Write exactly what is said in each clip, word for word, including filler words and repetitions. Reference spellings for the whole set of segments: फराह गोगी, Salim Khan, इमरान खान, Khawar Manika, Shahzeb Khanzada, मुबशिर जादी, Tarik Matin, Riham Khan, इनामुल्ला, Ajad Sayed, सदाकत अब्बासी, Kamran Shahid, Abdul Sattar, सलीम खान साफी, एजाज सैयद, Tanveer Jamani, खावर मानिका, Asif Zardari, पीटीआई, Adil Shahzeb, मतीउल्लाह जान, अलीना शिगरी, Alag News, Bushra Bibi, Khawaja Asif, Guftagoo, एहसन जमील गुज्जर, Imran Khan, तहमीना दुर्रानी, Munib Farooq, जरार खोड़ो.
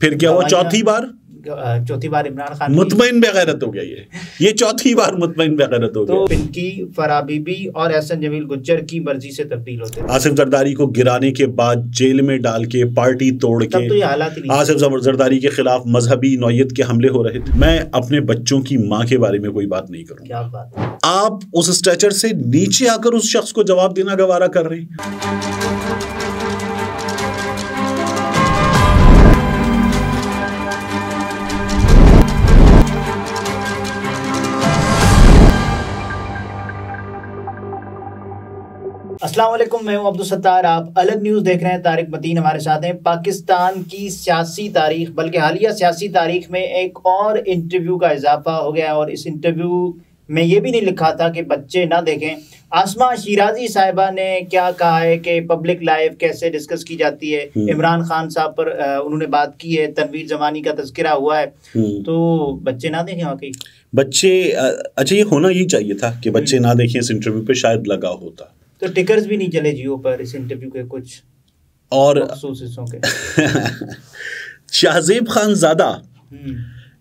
फिर क्या हुआ? चौथी बार चौथी बार इमरान खान मुतमईन बेगैरत हो गया। ये ये चौथी बार मुतमईन बेगैरत हो गया। तो पिंकी, फराह बीबी और एहसन जमील गुज्जर की मर्जी से तब्दील होते। आसिफ जरदारी को गिराने के बाद जेल में डाल के पार्टी तोड़ के, तो ये हालात ही नहीं। आसिफ जरदारी के खिलाफ मजहबी नौयत के हमले हो रहे थे। मैं अपने बच्चों की माँ के बारे में कोई बात नहीं करूँ। क्या बात है? आप उस स्टेचर से नीचे आकर उस शख्स को जवाब देना गवारा कर रही हैं। अस्सलाम वालेकुम, मैं हूं अब्दुल सत्तार, आप अलग न्यूज़ देख रहे हैं। तारिक मतीन हमारे साथ हैं। पाकिस्तान की सियासी तारीख, बल्कि हालिया सियासी तारीख में एक और इंटरव्यू का इजाफा हो गया है। और इस इंटरव्यू में ये भी नहीं लिखा था कि बच्चे ना देखें। आसमा शिराजी साहिबा ने क्या कहा है कि पब्लिक लाइफ कैसे डिस्कस की जाती है। इमरान खान साहब पर उन्होंने बात की है, तनवीर जमानी का तस्करा हुआ है। तो बच्चे ना देखें, वाकई बच्चे, अच्छा ये होना ही चाहिए था कि बच्चे ना देखें, इस इंटरव्यू पर शायद लगा होता। तो टिकर्स भी नहीं चले जियो पर इस इंटरव्यू के कुछ और अफसोसों के। शाहजेब खानज़ादा,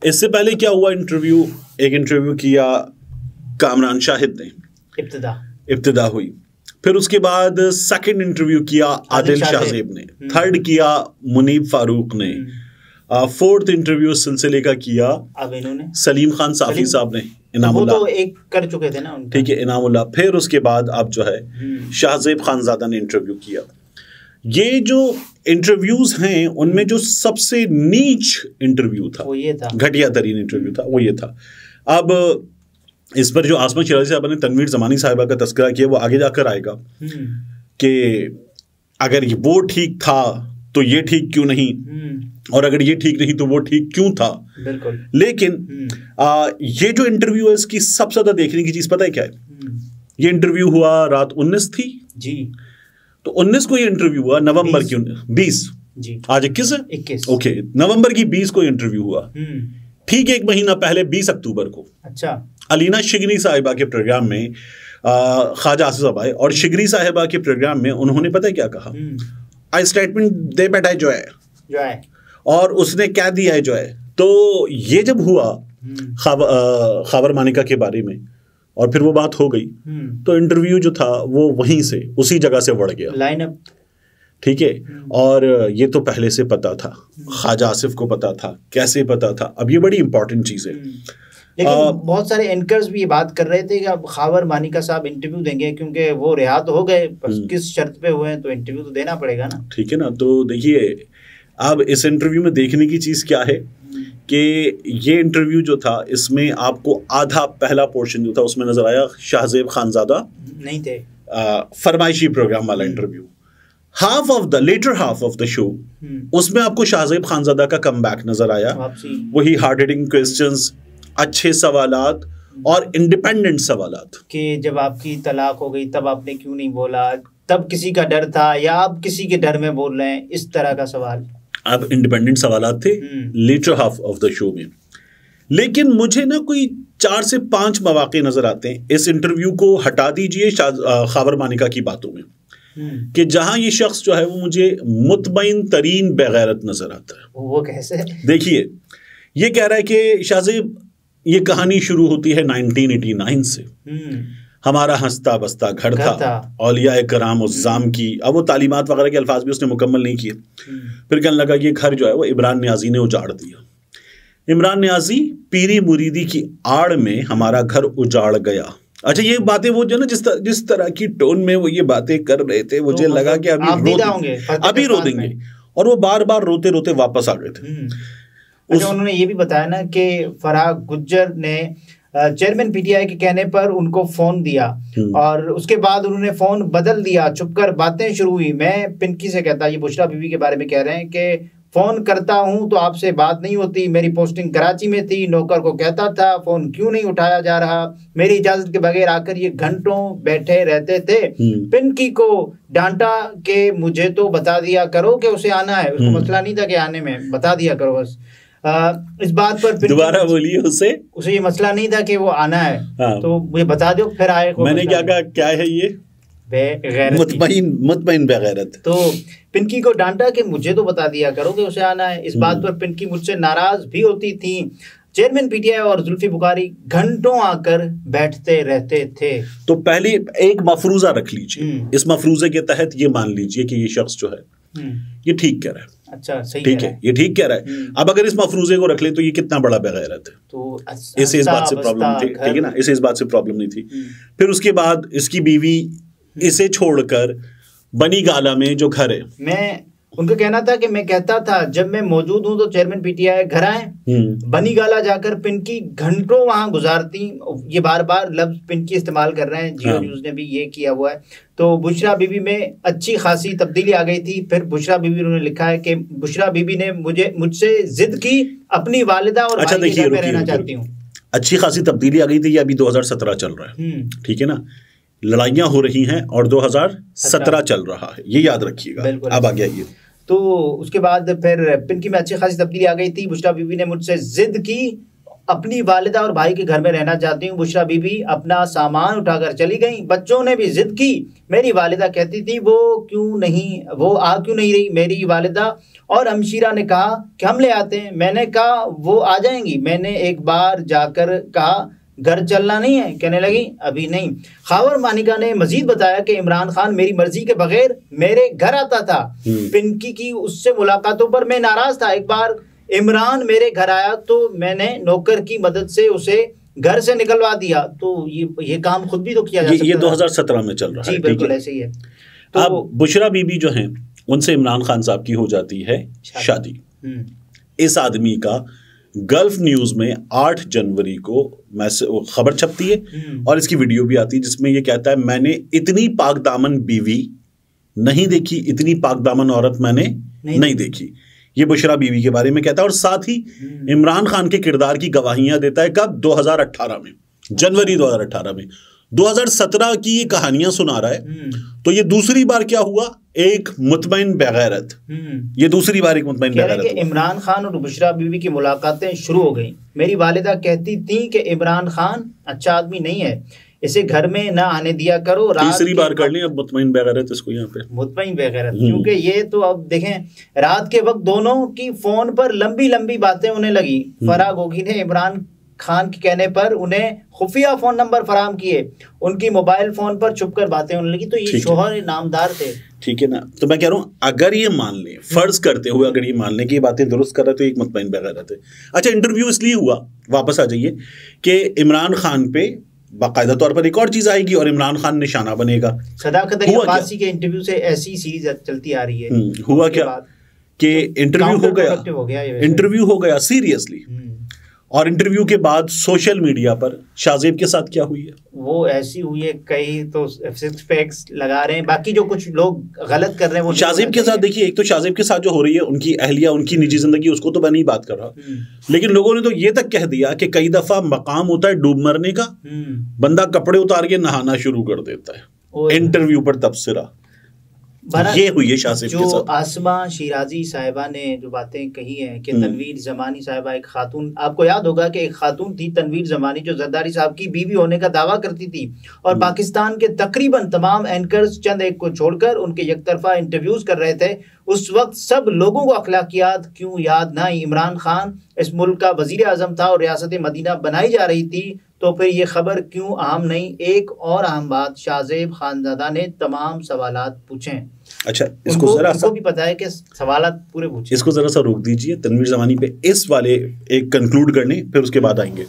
इससे पहले क्या हुआ? इंटरव्यू एक इंटरव्यू किया कामरान शाहिद ने, इब्तिदा इब्तिदा हुई। फिर उसके बाद सेकंड इंटरव्यू किया आदिल शाहजेब ने, थर्ड किया मुनीब फारूक ने, फोर्थ इंटरव्यू सिलसिले का किया ने। सलीम खान साफी साहब ने, इनामुल्ला वो तो एक कर चुके थे ना, ठीक है, इनामुल्ला। फिर उसके बाद आप जो है शाहजेब खानज़ादा ने इंटरव्यू किया। ये जो इंटरव्यूज हैं उनमें जो सबसे नीच इंटरव्यू था वो ये था, घटिया तरीन इंटरव्यू था वो ये था। अब इस पर जो आसमा शिराज़ी साहब ने तनवीर जमानी साहिबा का तस्करा किया वो आगे जाकर आएगा कि अगर ये वो ठीक था तो ये ठीक क्यों नहीं, और अगर ये ठीक नहीं तो वो ठीक क्यों था। बिल्कुल। लेकिन आ, ये जो इंटरव्यू है इसकी सबसे ज्यादा देखने की चीज पता है क्या है? ये इंटरव्यू हुआ रात उन्नीस थी जी, तो उन्नीस को ये इंटरव्यू हुआ, नवंबर की बीस जी, आज इक्कीस है, इक्कीस, ओके, नवंबर की बीस को इंटरव्यू हुआ, ठीक एक महीना पहले बीस अक्टूबर को। अच्छा। अलीना शिगरी साहिबा के प्रोग्राम में ख्वाजा आसिफ साहब आए और शिगरी साहिबा के प्रोग्राम में उन्होंने पता है क्या कहा? आई स्टेटमेंट दे बैठा है जो है जो है और उसने क्या दिया है जो है। तो ये जब हुआ खबर मानिका के बारे में और फिर वो बात हो गई, तो इंटरव्यू जो था वो वहीं से उसी जगह से बढ़ गया, लाइनअप, ठीक है। और ये तो पहले से पता था, ख्वाजा आसिफ को पता था, कैसे पता था। अब ये बड़ी इंपॉर्टेंट चीज़ है। लेकिन आ, बहुत सारे एंकर्स भी ये बात कर रहे थे कि अब खावर मानिका साहब इंटरव्यू देंगे क्योंकि वो रिहा तो हो गए, किस शर्त पे हुए हैं, तो इंटरव्यू तो देना पड़ेगा ना, ठीक है ना। तो देखिए अब इस इंटरव्यू में देखने की चीज़ क्या है कि ये इंटरव्यू जो था इसमें आपको आधा पहला पोर्शन जो था उसमें नजर आया शाहजेब खानज़ादा नहीं थे, फरमाइशी प्रोग्राम वाला interview. Half of the latter half of the show उसमें आपको शाहजेब खानज़ादा का कमबैक नजर आया, वही हार्ड हिटिंग क्वेश्चंस, अच्छे सवालात और इंडिपेंडेंट सवालात कि जब आपकी तलाक हो गई तब आपने क्यों नहीं बोला, तब किसी का डर था या आप किसी के डर में बोल रहे हैं, इस तरह का सवाल। अब इंडिपेंडेंट सवालात थे latter half of the show में। लेकिन मुझे ना कोई चार से पांच मौके नजर आते हैं इस इंटरव्यू को हटा दीजिए ख्वाजा मानिका की बातों में, कि जहां ये शख्स जो है वो मुझे मुतमईन तरीन बेगैरत नजर आता है। वो कैसे? देखिए ये कह रहा है कि शाहजेब, ये कहानी शुरू होती है नाइनटीन एटी नाइन से, हमारा हंसता बसता घर था, था। औलिया कराम उज़्ज़ाम की, अब वो तालीमात वगैरह के अल्फाज भी उसने मुकम्मल नहीं किए। फिर कहने लगा ये घर जो है वो इमरान नियाज़ी ने उजाड़ दिया, इमरान नियाज़ी पीरी मुरीदी की आड़ में हमारा घर उजाड़ गया। अच्छा ये बातें वो जो ना जिस तरह जिस तरह की टोन में वो ये बातें कर रहे थे, मुझे तो लगा कि अभी रो अभी रो देंगे, और वो बार बार रोते रोते वापस आ गए थे। अच्छा, उन्होंने ये भी बताया ना कि फराह गुज्जर ने चेयरमैन पीटीआई के कहने पर उनको फोन दिया और उसके बाद उन्होंने फोन बदल दिया, छुपकर बातें शुरू हुई। मैं पिंकी से कहता, ये बुशरा बीवी के बारे में कह रहे हैं कि फोन करता हूं तो आपसे बात नहीं होती, मेरी पोस्टिंग कराची में थी, नौकर को कहता था फोन क्यों नहीं उठाया जा रहा, मेरी इजाजत के बगैर आकर ये घंटों बैठे रहते थे। पिंकी को डांटा के मुझे तो बता दिया करो कि उसे आना है, उसको मसला नहीं था कि आने में, बता दिया करो बस। आ, इस बात पर दोबारा बोलिए, उसे उसे ये मसला नहीं था कि वो आना है, हाँ। तो मुझे बता दो फिर आए। मैंने क्या कहा, क्या है ये मुतमईन मुतमईन बेगैरत। तो पिंकी को डांटा कि मुझे तो बता दिया करो कि उसे आना है। इस बात पर पिंकी मुझसे नाराज भी होती थी। चेयरमैन पीटीआई और जुल्फी बुखारी घंटों आकर बैठते रहते थे। तो पहले एक मफरूजा रख लीजिए, इस मफरूजे के तहत ये मान लीजिए कि ये शख्स जो है ये ठीक कह रहा है। अच्छा, सही ठीक है, ये ठीक कह रहा है। अब अगर इस मफरूजे को रख ले तो ये कितना बड़ा बेगैरत है। तो इसे इस बात से प्रॉब्लम थी, ठीक है ना, इसे इस बात से प्रॉब्लम नहीं थी। फिर उसके बाद इसकी बीवी इसे छोड़कर बनी गाला में जो घर है, मैं उनका कहना था कि मैं कहता था जब मैं मौजूद हूं तो चेयरमैन पीटीआई घर आए। बनी गाला जाकर पिंकी घंटों वहां गुजारती। ये बार बार लफ्ज पिंकी इस्तेमाल कर रहे हैं, जियो न्यूज ने भी ये किया हुआ है। तो बुशरा बीबी में अच्छी खासी तब्दीली आ गई थी। फिर बुशरा बीबी ने लिखा है कि बुशरा बीबी ने मुझे मुझसे जिद की, अपनी वालिदा और अच्छा भाई के घर में रहना चाहती हूँ। अच्छी खासी तब्दीली आ गई थी, ये अभी दो हजार सत्रह चल रहा है, ठीक है ना। लड़ाइयाँ हो रही हैं और दो हजार सत्रह चल रहा है, ये याद रखिएगा। अब आ गया ये। तो उसके बाद फिर पिंकी में अच्छी खासी तब्दीली आ गई थी। बुशरा बीबी ने मुझसे जिद की, अपनी वालिदा और भाई के घर में रहना चाहती हूँ। बुशरा बीबी अपना सामान उठाकर चली गई। बच्चों ने भी जिद की। मेरी वालिदा कहती थी वो क्यों नहीं वो आ क्यों नहीं रही। मेरी वालिदा और हमशीरा ने कहा कि हम ले आते हैं। मैंने कहा वो आ जाएंगी। मैंने एक बार जाकर कहा घर चलना नहीं है, कहने लगी अभी नहीं। खावर मानिका ने मजीद बताया कि इमरान खान मेरी मर्जी के बगैर मेरे घर आता था। पिंकी की उससे मुलाकातों पर मैं नाराज था। एक बार इमरान मेरे घर आया तो मैंने नौकर की मदद से उसे घर से निकलवा दिया। तो ये ये काम खुद भी तो किया जा सकता है। ये दो हजार सत्रह में चल रहा है, बिल्कुल ऐसे ही है। तो अब बुशरा बीबी जो है उनसे इमरान खान साहब की हो जाती है शादी। इस आदमी का गल्फ न्यूज में आठ जनवरी को मैसेज खबर छपती है और इसकी वीडियो भी आती है जिसमें ये कहता है मैंने इतनी पाकदामन बीवी नहीं देखी, इतनी पाकदामन औरत मैंने नहीं, नहीं देखी। ये बुशरा बीवी के बारे में कहता है और साथ ही इमरान खान के किरदार की गवाहियां देता है। कब? दो हजार अठारह में, जनवरी दो हजार अठारह में। दो हजार सत्रह की ये कहानियां सुना रहा है। तो ये दूसरी बार क्या हुआ, एक मुतमईन बेगैरत। ये दूसरी बार एक मुतमईन बेगैरत। इमरान खान और बुशरा बीवी की मुलाकातें शुरू हो गई। मेरी वालिदा कहती थी कि इमरान खान अच्छा आदमी नहीं है, इसे घर में ना आने दिया करो। तीसरी बार कर लें अब मुतमईन बेगैरत इसको यहाँ पे, मुतमईन बेगैरत, क्योंकि ये तो अब देखें रात के वक्त दोनों की फोन पर लंबी लंबी बातें होने लगी। फराह गोगी ने इमरान खान के कहने पर उन्हें खुफिया फोन नंबर फराहम किए। उनकी मोबाइल फोन पर छुपकर बातें होने लगी। तो ये शोहर नामदार थे, ठीक है ना। तो मैं कह रहा हूँ अगर ये मान लें, फर्ज करते हुए अगर ये मान लें कि ये बातें दुरुस्त कर रहे तो एक मुतमईन बेगैरत है। अच्छा, इंटरव्यू इसलिए हुआ, वापस आ जाइए, कि इमरान खान पे बाकायदा तौर पर एक और चीज आएगी और इमरान खान निशाना बनेगा। सदाकत अब्बासी के इंटरव्यू से ऐसी सीरीज चलती आ रही है। हुआ क्या कि इंटरव्यू हो गया, इंटरव्यू हो गया सीरियसली, और इंटरव्यू के बाद सोशल मीडिया पर शाहजेब के साथ क्या हुई है वो ऐसी हुई है। कई तो सिक्स पैक्स लगा रहे हैं, बाकी जो कुछ लोग गलत कर रहे हैं वो शाहजेब के साथ। देखिए, एक तो शाहजेब के साथ जो हो रही है उनकी अहलिया, उनकी निजी जिंदगी, उसको तो मैं नहीं बात कर रहा, लेकिन लोगों ने तो ये तक कह दिया कि कई दफा मकाम होता है डूब मरने का, बंदा कपड़े उतार के नहाना शुरू कर देता है। इंटरव्यू पर तबसरा ये हुई है शाहजेब के साथ। आसमा शिराजी साहिबा ने जो बातें कही हैं कि तनवीर जमानी साहिबा, एक खातून, आपको याद होगा कि एक खातून थी तनवीर जमानी जो जरदारी साहब की बीवी होने का दावा करती थी और पाकिस्तान के तकरीबन तमाम एंकर्स चंद एक को छोड़कर उनके यकतरफा इंटरव्यूज कर रहे थे। उस वक्त सब लोगों को अखलाकियात क्यों याद ना आई। इमरान खान इस मुल्क का वजीर आजम था और रियासत मदीना बनाई जा रही थी, तो फिर ये खबर क्यों आम नहीं। एक और अहम बात, शाहजेब खानजादा ने तमाम सवालात पूछे। अच्छा, इसको जरा सा भी पता है कि सवालात पूरे पूछे। इसको जरा सा रोक दीजिए, तनवीर जमानी पे इस वाले एक कंक्लूड करने, फिर उसके बाद आएंगे।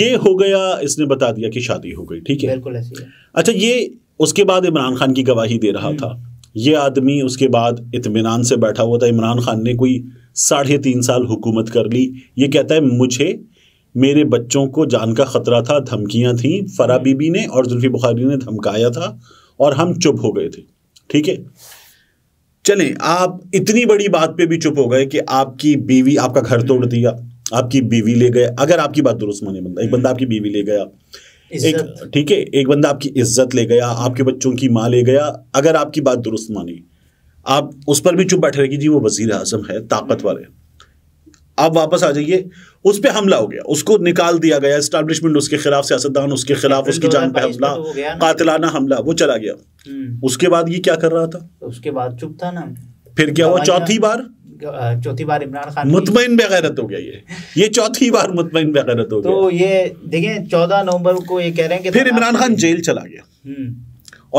ये हो गया, इसने बता दिया कि शादी हो गई, ठीक है, बिल्कुल ऐसी है। अच्छा, ये उसके बाद इमरान खान की गवाही दे रहा था ये आदमी। उसके बाद इत्मीनान से बैठा हुआ था। इमरान खान ने कोई साढ़े तीन साल हुकूमत कर ली। ये कहता है मुझे मेरे बच्चों को जान का खतरा था, धमकियां थीं, फराह बीबी ने और जुल्फी बुखारी ने धमकाया था और हम चुप हो गए थे, ठीक है। चलें, आप इतनी बड़ी बात पे भी चुप हो गए कि आपकी बीवी, आपका घर तोड़ दिया, आपकी बीवी ले गए। अगर आपकी बात दुरुस्त माने बंदा, एक बंदा आपकी बीवी ले गया, एक, ठीक है, एक बंदा आपकी इज्जत ले गया, आपके बच्चों की माँ ले गया, अगर आपकी बात दुरुस्त मानी, आप उस पर भी चुप बैठे रहे कि जी वो वजीर आजम है, ताकतवर है। आप वापस आ जाइए, उस पर हमला हो गया, उसको निकाल दिया गया, एस्टैब्लिशमेंट उसके खिलाफ, सियासतदान उसके खिलाफ, उसकी जान पे हमला, कातिलाना हमला, वो चला गया। उसके बाद ये क्या कर रहा था, उसके बाद चुप था ना, फिर क्या हुआ? चौथी बार चौथी बार इमरान खान मुतमईन बेगैरत हो गया, ये ये चौथी बार मुतमईन बेगैरत हो गया। तो ये देखें चौदह नवंबर को ये कह रहे हैं कि फिर इमरान खान जेल चला गया,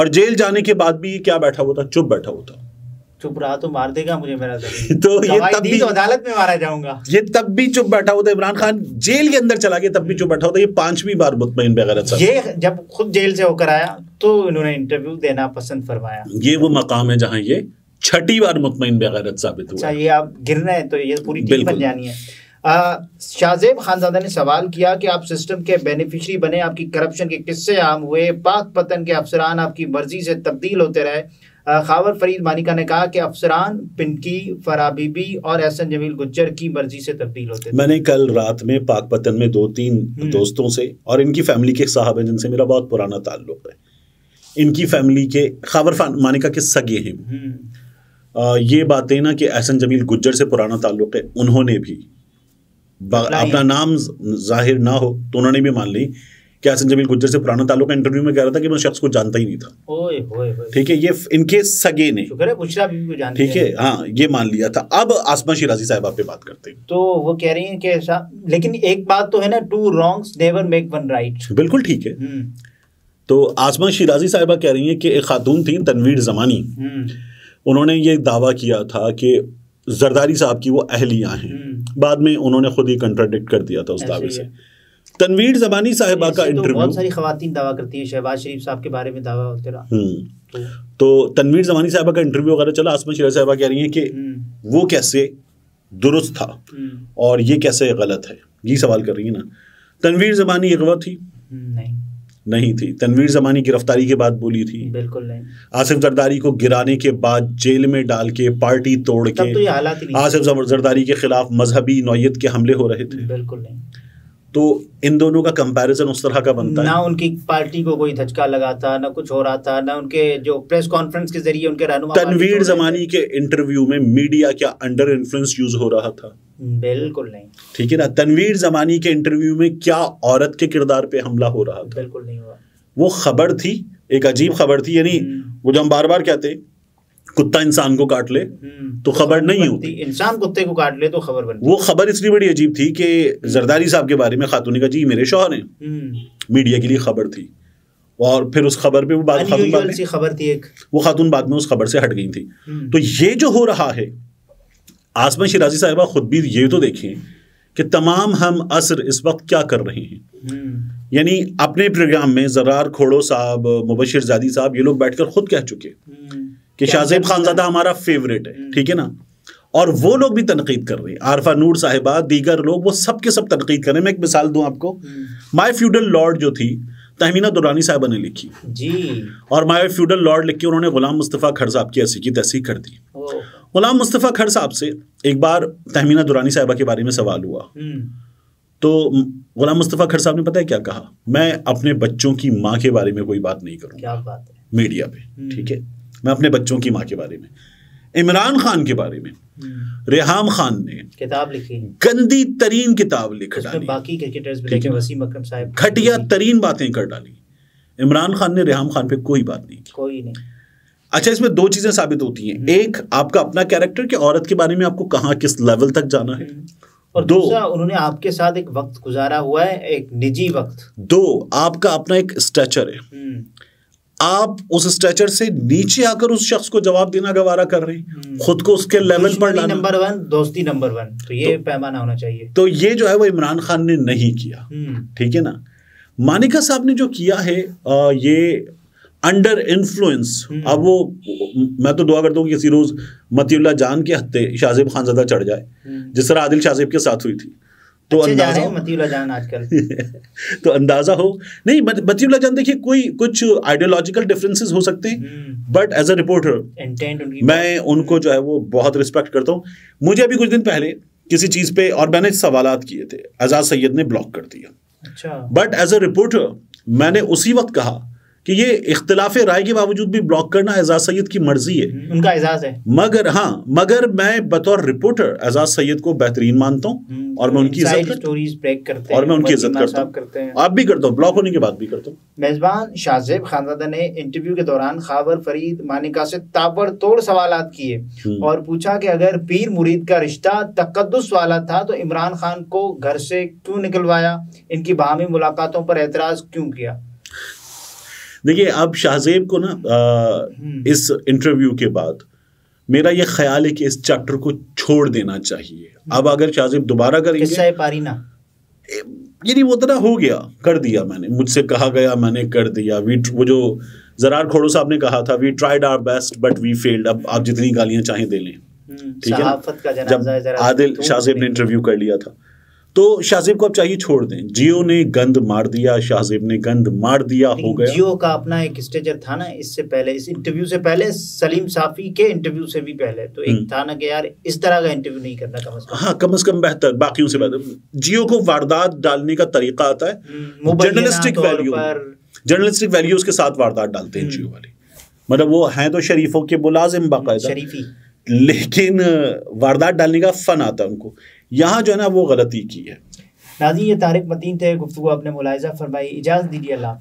और जेल जाने के बाद भी क्या बैठा हुआ था? चुप बैठा हुआ था। चुप रहा तो मार देगा मुझे मेरा तो ये तब भी तो अदालत में मारा जाऊंगा, ये तब भी चुप बैठा हुआ था। इमरान खान जेल के अंदर चला गया, तब भी चुप बैठा हुआ था। ये पांचवी बार मुतमईन बेगैरत था। ये जब खुद जेल से होकर आया तो इन्होंने इंटरव्यू देना पसंद फरमाया। ये वो मकाम है जहाँ ये छठी बार मुतमईन बेगैरत साबित हुआ। अच्छा, ये आप गिर रहे हैं तो ये पूरी टीम बन जानी है। शाहजेब खानजादा ने सवाल किया कि आप सिस्टम के बेनिफिशरी बने, आपकी करप्शन के किस्से आम हुए, पाक पतन के अफसरान आपकी मर्जी से तब्दील होते रहे। खावर फरीद मानिका ने कहा कि अफसरान पिंकी, फरा बीबी और एहसन जमील गुज्जर की मर्जी से तब्दील होते थे। मैंने कल रात में पाक पतन में दो तीन दोस्तों से और इनकी फैमिली के साहब हैं जिनसे मेरा बहुत पुराना ताल्लुक है, इनकी फैमिली के खावर मानिका के सगे हैं, ये बातें ना कि एहसन जमील गुज्जर से पुराना ताल्लुक़ है, उन्होंने भी अपना नाम जाहिर ना हो तो उन्होंने भी मान ली कि एहसन जमील गुज्जर से पुराना ताल्लुक़ है। इंटरव्यू में कह रहा था कि मैं शख्स को जानता ही नहीं था। ओए होए होए, ठीक है, ये इनके सगे ने, बुशरा बीबी को जानते हैं, ठीक है, हाँ, ये मान लिया था। अब आसमा शिराजी साहिबा पे बात करते हैं तो वो कह रही हैं कि लेकिन एक बात तो है ना, two wrongs never make one right. बिल्कुल ठीक है। तो आसमा शिराजी साहिबा कह रही हैं कि एक खातून थी तनवीर जमानी, उन्होंने ये दावा किया था कि जरदारी साहब की वो अहलिया हैं, बाद में उन्होंने खुद ही कंट्राडिक्ट कर दिया था उस दावे से। तनवीर जमानी साहिबा का इंटरव्यू, तो बहुत सारी खवातीन दावा करती हैं, शहबाज शरीफ साहब के बारे में दावा होते रहा। तो, तो तनवीर जमानी साहिबा का इंटरव्यू वगैरह चला। आसमा शिराजी साहिबा कह रही हैं कि वो कैसे दुरुस्त था और ये कैसे गलत है, ये सवाल कर रही है ना। तनवीर जमानी अगवा थी? नहीं नहीं थी। तनवीर जमानी गिरफ्तारी के बाद बोली थी? बिल्कुल नहीं। आसिफ जरदारी को गिराने के बाद जेल में डाल के, पार्टी तोड़ के, तो ये आसिफ जरदारी के खिलाफ मजहबी नौयत के हमले हो रहे थे? बिल्कुल नहीं। तो इन दोनों का कंपैरिजन उस तरह का बनता है ना, उनकी पार्टी को कोई धचका लगा था, ना कुछ हो रहा था, ना उनके जो प्रेस कॉन्फ्रेंस के जरिए उनके रहनुमा। तनवीर जमानी के इंटरव्यू में मीडिया क्या अंडर इन्फ्लुएंस यूज हो रहा था? बिल्कुल नहीं। ठीक है ना। तनवीर जमानी के इंटरव्यू में क्या औरत के किरदार पे हमला हो रहा था? बिल्कुल नहीं हुआ। वो खबर थी, एक अजीब खबर थी, यानी वो जो हम बार बार कहते कुत्ता इंसान को काट ले तो खबर नहीं होती, इंसान कुत्ते को काट ले तो खबर बनती। वो खबर इसलिए बड़ी अजीब थी कि जरदारी साहब के बारे में खातून ने कहा जी मेरे शौहर हैं, मीडिया के लिए खबर थी, और फिर उस खबर पे वो बात खबर थी, एक वो खातून बाद में उस खबर से हट गई थी। तो ये जो हो रहा है, आसमा शिराजी साहिबा खुद भी ये तो देखें कि तमाम हम असर इस वक्त क्या कर रहे हैं, यानी अपने प्रोग्राम में जरार खोड़ो साहब, मुबशिर जादी साहब, ये लोग बैठकर खुद कह चुके कि शाहजेब खानजादा हमारा फेवरेट है, ठीक है ना, और वो लोग भी तनकीद कर रहे हैं, आरफा नूर साहिबा, दीगर लोग, वो सब के सब तनकीद कर रहे हैं। मैं एक मिसाल दूं आपको, माय फ्यूडल लॉर्ड जो थी तहमीना दुर्रानी साहिबा ने लिखी जी, और माय फ्यूडल लॉर्ड लिख के उन्होंने गुलाम मुस्तफ़ा खर साहब की ऐसी की तैसी कर दी। गुलाम मुस्तफ़ा खर साहब से एक बार तहमीना दुर्रानी साहिबा के बारे में सवाल हुआ तो गुलाम मुस्तफ़ा खर साहब ने पता है क्या कहा, मैं अपने बच्चों की माँ के बारे में कोई बात नहीं करूँगा मीडिया पर, ठीक है, मैं अपने बच्चों की माँ के बारे में। इमरान खान के बारे में रिहाम खान ने किताब लिखी, गंदी तरीन किताब लिख डाली, बाकी क्रिकेटर्स भी लेकिन वसीम अकरम साहब घटिया तरीन बातें कर डाली। इमरान खान ने रिहाम खान पे कोई बात नहीं की, कोई नहीं। अच्छा, इसमें दो चीज़ें साबित होती हैं, एक आपका अपना कैरेक्टर कि औरत के बारे में आपको कहाँ किस लेवल तक जाना है, और दूसरा उन्होंने आपके साथ एक वक्त गुजारा हुआ है, एक निजी वक्त। दो, आपका अपना एक स्टैचर है, आप उस स्ट्रेचर से नीचे आकर उस शख्स को जवाब देना गवारा कर रहे हैं, खुद को उसके लेवल पर लाना। नंबर वन दोस्ती, नंबर वन, तो ये तो, पैमाना होना चाहिए। तो ये जो है वो इमरान खान ने नहीं किया, ठीक है ना। मानिका साहब ने जो किया है आ, ये अंडर इन्फ्लुएंस। अब वो मैं तो दुआ करता हूँ कि किसी रोज मतीउल्लाह जान के हत्ते शाहजेब खानजादा चढ़ जाए, जिस तरह आदिल शाहजेब के साथ हुई थी। तो अंदाजा हो मतीउल्लाह जान आजकल तो अंदाजा हो नहीं, मतीउल्लाह जान देखिए कोई कुछ आइडियोलॉजिकल डिफरेंसेस हो सकते हैं, बट एज अ रिपोर्टर मैं उनको जो है वो बहुत रिस्पेक्ट करता हूँ। मुझे अभी कुछ दिन पहले किसी चीज़ पे और मैंने सवालात किए थे, आजाद सैयद ने ब्लॉक कर दिया। अच्छा, बट एज अ रिपोर्टर मैंने उसी वक्त कहा कि ये इख्तिलाफ राय के बावजूद भी ब्लॉक करना एजाज सैयद की मर्जी है, उनका एजाज़ है। मगर हाँ, मगर मैं बतौर रिपोर्टर एजाज सैयद को बेहतरीन मानता हूँ और मैं उनकी इज्जत करता हूँ और मैं उनकी इज्जत करता हूँ, आप भी करता हूँ, ब्लॉक होने के बाद भी करता हूँ। मेजबान शाहजेब खानजादा ने इंटरव्यू के दौरान खावर फरीद मानिका से ताबड़तोड़ सवाल किए और पूछा कि अगर पीर मुरीद का रिश्ता तकद्दुस वाला था तो इमरान खान को घर से क्यों निकलवाया, इनकी बाहमी मुलाकातों पर एतराज क्यों किया। देखिए, अब शाहजेब को ना आ, इस इंटरव्यू के बाद मेरा ये ख्याल है कि इस चैप्टर को छोड़ देना चाहिए। अब अगर शाहजेब दोबारा करेंगे किस्सा है पारी ना, ये नहीं वो तरह हो गया, कर दिया मैंने, मुझसे कहा गया मैंने कर दिया। वी वो जो जरार खोड़ो साहब ने कहा था, we tried our best but we failed, अब आप जितनी गालियां चाहें दे लें, ठीक है। जब आदिल शाहजेब ने इंटरव्यू कर लिया था तो शाहजेब को अब चाहिए छोड़ दें। जियो ने गंद मार दिया, शाहजेब ने गंद मार दिया, हो गया। जियो का अपना एक स्टेजर था ना, इससे पहले, इस इंटरव्यू से पहले, सलीम साफी के इंटरव्यू से भी पहले, तो एक था ना कि यार इस तरह का इंटरव्यू नहीं करना कम से कम, हाँ कम से कम बेहतर, बाकियों से बेहतर। जियो को वारदात डालने का तरीका आता है, जर्नलिस्टिक वैल्यू, जर्नलिस्टिक वैल्यू उसके साथ वारदात डालते हैं जियो वाले, मतलब वो हैं तो शरीफों के मुलाजिम बाकायदा शरीफी, लेकिन वारदात डालने का फन आता है उनको, यहाँ जो है ना वो गलती की है। नाज़रीन, ये तारिक मतीन थे, गुफ्तगू आपने मुलाहिजा फरमाई, इजाज़त दीजिए, अल्लाह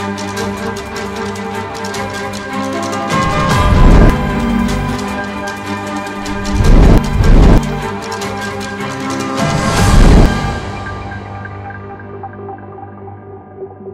हाफ़िज़।